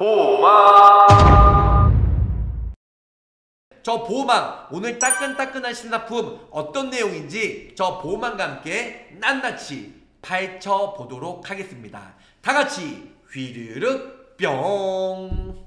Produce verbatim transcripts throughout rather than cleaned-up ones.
보호망! 저 보호망, 오늘 따끈따끈한 신상품 어떤 내용인지 저 보호망과 함께 낱낱이 파헤쳐보도록 하겠습니다. 다같이 휘르륵 뿅!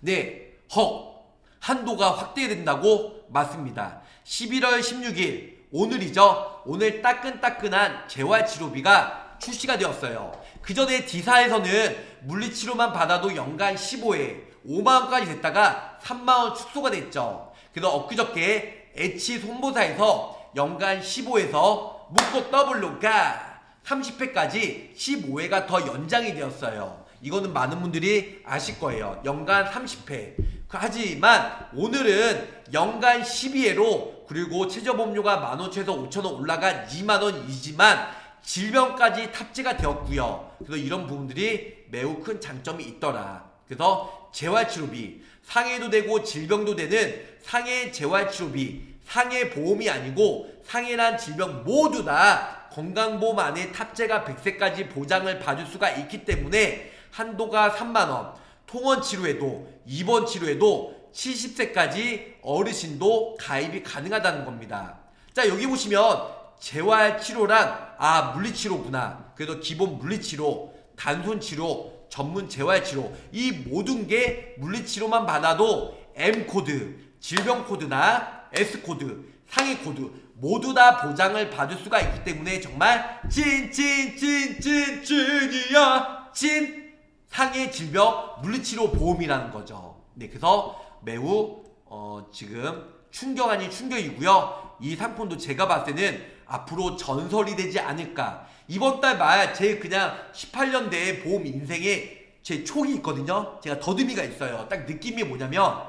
네, 헉! 한도가 확대된다고? 맞습니다. 십일월 십육일 오늘이죠. 오늘 따끈따끈한 재활치료비가 출시가 되었어요. 그 전에 D사에서는 물리치료만 받아도 연간 십오회 오만원까지 됐다가 삼만원 축소가 됐죠. 그래서 엊그저께 H 손보사에서 연간 십오회에서 묶고 더블로가 삼십회까지 십오회가 더 연장이 되었어요. 이거는 많은 분들이 아실 거예요. 연간 삼십회. 하지만 오늘은 연간 십이회로 그리고 최저보험료가 만원에서 오천원 올라가 이만원이지만 질병까지 탑재가 되었고요. 그래서 이런 부분들이 매우 큰 장점이 있더라. 그래서 재활치료비, 상해도 되고 질병도 되는 상해 재활치료비, 상해보험이 아니고 상해란 질병 모두 다 건강보험 안에 탑재가 백세까지 보장을 받을 수가 있기 때문에 한도가 삼만원, 통원치료에도 입원치료에도 칠십세까지 어르신도 가입이 가능하다는 겁니다. 자, 여기 보시면 재활치료란 아 물리치료구나. 그래서 기본 물리치료, 단손치료, 전문 재활치료 이 모든 게 물리치료만 받아도 엠코드, 질병코드나 에스코드, 상해코드 모두 다 보장을 받을 수가 있기 때문에 정말 찐찐찐찐찐이야 찐! 상해 질병 물리치료 보험이라는 거죠. 네, 그래서 매우 어, 지금 충격 아닌 충격이고요. 이 상품도 제가 봤을 때는 앞으로 전설이 되지 않을까. 이번 달 말 제 그냥 십팔년대 보험 인생의 제 촉이 있거든요. 제가 더듬이가 있어요. 딱 느낌이 뭐냐면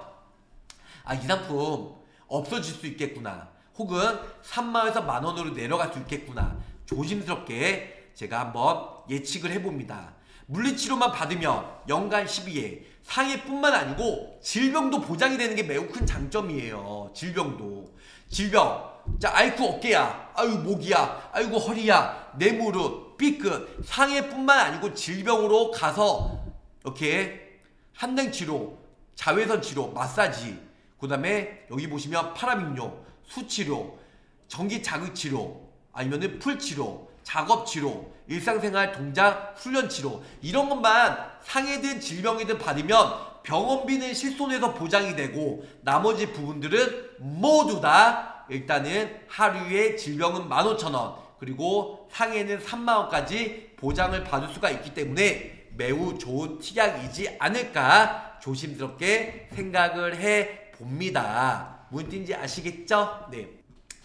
아, 이 상품 없어질 수 있겠구나. 혹은 삼만원에서 만원으로 내려갈 수 있겠구나. 조심스럽게 제가 한번 예측을 해봅니다. 물리치료만 받으면 연간 십이회, 상해뿐만 아니고 질병도 보장이 되는 게 매우 큰 장점이에요. 질병도. 질병. 자, 아이쿠 어깨야, 아유 목이야, 아이고 허리야, 내 무릎, 삐끗. 상해뿐만 아니고 질병으로 가서 이렇게 한랭치료, 자외선치료, 마사지, 그 다음에 여기 보시면 파라민요, 수치료, 전기자극치료, 아니면은 풀치료, 작업치료, 일상생활 동작 훈련치료 이런 것만 상해든 질병이든 받으면 병원비는 실손에서 보장이 되고 나머지 부분들은 모두 다 일단은 하루에 질병은 만오천원 그리고 상해는 삼만원까지 보장을 받을 수가 있기 때문에 매우 좋은 특약이지 않을까 조심스럽게 생각을 해봅니다. 무슨 뜻인지 아시겠죠? 네.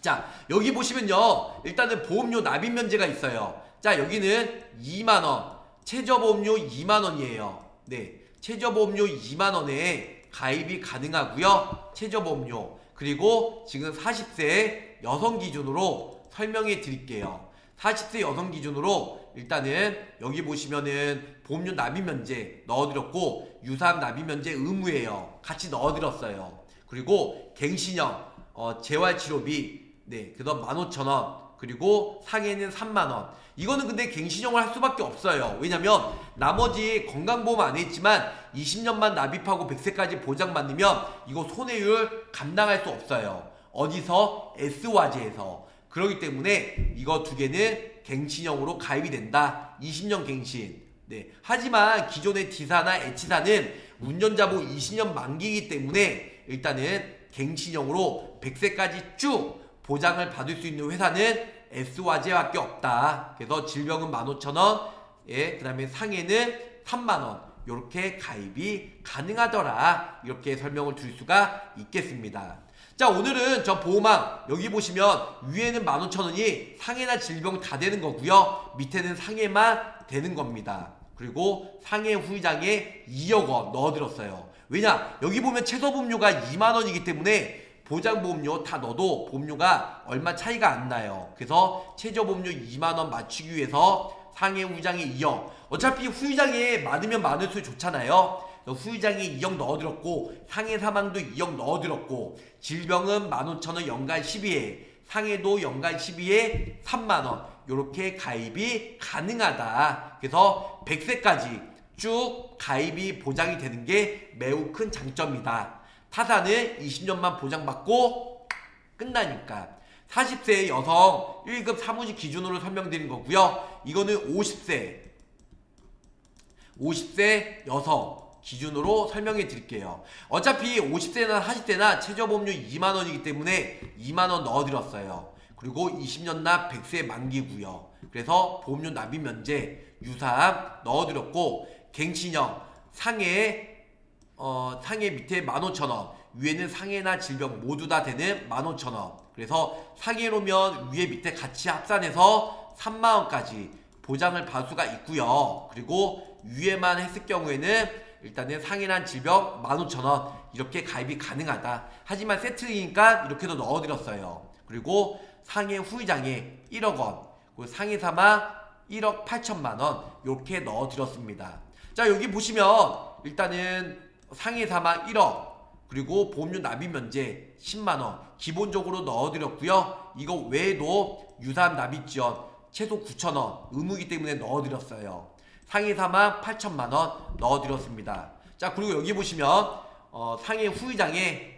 자, 여기 보시면요. 일단은 보험료 납입 면제가 있어요. 자, 여기는 이만원, 최저보험료 이만원이에요. 네, 최저보험료 이만원에 가입이 가능하고요. 최저보험료, 그리고 지금 사십세 여성 기준으로 설명해 드릴게요. 사십세 여성 기준으로 일단은 여기 보시면은 보험료 납입 면제 넣어드렸고 유사한 납입 면제 의무예요. 같이 넣어드렸어요. 그리고 갱신형, 어, 재활치료비, 네, 그다음 만오천원, 그리고 상해는 삼만원. 이거는 근데 갱신형을 할 수밖에 없어요. 왜냐면 나머지 건강보험 안에 있지만 이십년만 납입하고 백세까지 보장받으면 이거 손해율 감당할 수 없어요. 어디서? S화재에서. 그러기 때문에 이거 두 개는 갱신형으로 가입이 된다. 이십년 갱신. 네. 하지만 기존의 D사나 H사는 운전자보 이십년 만기이기 때문에 일단은 갱신형으로 백세까지 쭉 보장을 받을 수 있는 회사는 S화재밖에 없다. 그래서 질병은 만오천원, 예, 그 다음에 상해는 삼만원 이렇게 가입이 가능하더라. 이렇게 설명을 드릴 수가 있겠습니다. 자, 오늘은 저 보호망 여기 보시면 위에는 만오천원이 상해나 질병 다 되는 거고요. 밑에는 상해만 되는 겁니다. 그리고 상해 후유장애 이억원 넣어드렸어요. 왜냐? 여기 보면 최소보험료가 이만원이기 때문에 보장보험료 다 넣어도 보험료가 얼마 차이가 안 나요. 그래서 최저보험료 이만원 맞추기 위해서 상해 후유장애 이억. 어차피 후유장애 많으면 많을수록 좋잖아요. 후유장애 이억 넣어드렸고 상해 사망도 이억 넣어드렸고 질병은 만오천원 연간 십이회, 상해도 연간 십이회 삼만원 이렇게 가입이 가능하다. 그래서 백세까지 쭉 가입이 보장이 되는 게 매우 큰 장점이다. 타산을 이십 년만 보장받고 끝나니까. 사십 세 여성 일 급 사무직 기준으로 설명드린 거고요. 이거는 오십 세 오십 세 여성 기준으로 설명해 드릴게요. 어차피 오십 세나 사십 세나 최저보험료 이만 원이기 때문에 이만 원 넣어드렸어요. 그리고 이십 년납 백 세 만기고요. 그래서 보험료 납입 면제 유사함 넣어드렸고, 갱신형 상해 어, 상해 밑에 만 오천 원, 위에는 상해나 질병 모두 다 되는 만 오천 원. 그래서 상해로면 위에 밑에 같이 합산해서 삼만 원까지 보장을 받을 수가 있고요. 그리고 위에만 했을 경우에는 일단은 상해난 질병 만 오천 원 이렇게 가입이 가능하다. 하지만 세트이니까 이렇게도 넣어드렸어요. 그리고 상해 후유장애 일억 원, 그리고 상해 사망 일억 팔천만 원 이렇게 넣어드렸습니다. 자, 여기 보시면 일단은 상해 사망 일억, 그리고 보험료 납입 면제 십만 원 기본적으로 넣어드렸고요. 이거 외에도 유사한 납입 지원 최소 구천 원 의무이기 때문에 넣어드렸어요. 상해 사망 팔천만 원 넣어드렸습니다. 자, 그리고 여기 보시면 어, 상해 후유장애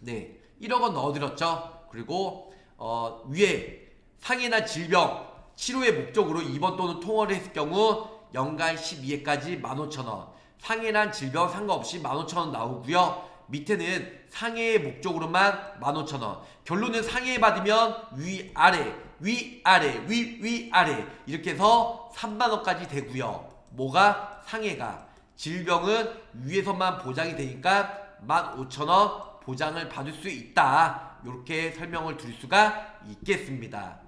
네 일억 원 넣어드렸죠. 그리고 어, 위에 상해나 질병 치료의 목적으로 입원 또는 통원을 했을 경우 연간 십이 회까지 만 오천 원, 상해란 질병 상관없이 만 오천 원 나오고요. 밑에는 상해의 목적으로만 만 오천 원. 결론은 상해 받으면 위아래 위아래 위위아래 이렇게 해서 삼만 원까지 되고요. 뭐가 상해가, 질병은 위에서만 보장이 되니까 만 오천 원 보장을 받을 수 있다. 이렇게 설명을 드릴 수가 있겠습니다.